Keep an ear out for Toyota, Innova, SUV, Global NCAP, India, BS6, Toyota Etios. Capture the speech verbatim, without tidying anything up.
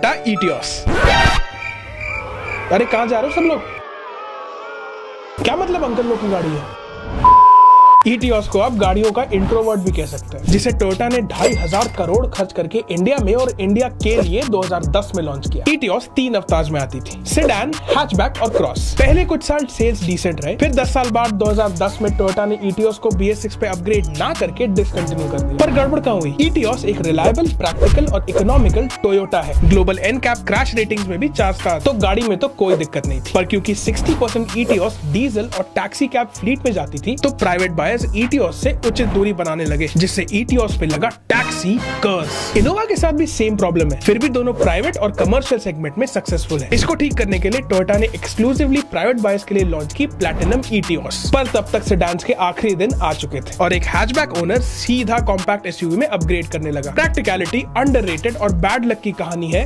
Toyota Etios. अरे कहाँ जा रहे हो सब लोग? क्या मतलब अंकल लोग की गाड़ी है? इटियोस को आप गाड़ियों का इंट्रोवर्ट भी कह सकते हैं, जिसे टोयोटा ने ढाई हजार करोड़ खर्च करके इंडिया में और इंडिया के लिए दो हजार दस में लॉन्च किया। इटियोस तीन अवतार में आती थी, सेडान, हैचबैक और क्रॉस। पहले कुछ साल सेल्स डिसेंट रहे, फिर दस साल बाद दो हजार दस में टोयोटा ने इटियोस को बी एस सिक्स पे अपग्रेड ना करके डिसकंटिन्यू कर दिया। पर गड़बड़ कहाँ हुई? इटियोस एक रिलायबल, प्रैक्टिकल और इकोनॉमिकल टोयोटा है। ग्लोबल एनकैप क्रैश रेटिंग्स में भी चार स्टार, तो गाड़ी में तो कोई दिक्कत नहीं थी। पर क्योंकि साठ परसेंट इटियोस डीजल और टैक्सी कैब फ्लीट में जाती थी, तो प्राइवेट बायर्स इटियोस से उचित दूरी बनाने लगे, जिससे इटियोस पे लगा टैक्सी कर्स। इनोवा के साथ भी सेम प्रॉब्लम है, फिर भी दोनों प्राइवेट और कमर्शियल सेगमेंट में सक्सेसफुल है। इसको ठीक करने के लिए टोयोटा ने एक्सक्लूसिवली प्राइवेट बायर्स के लिए लॉन्च की प्लैटिनम इटियोस, पर तब तक सेडान्स के आखिरी दिन आ चुके थे और एक हैचबैक ओनर सीधा कॉम्पैक्ट एसयूवी में अपग्रेड करने लगा। प्रैक्टिकलिटी, अंडररेटेड और बैड लक की कहानी है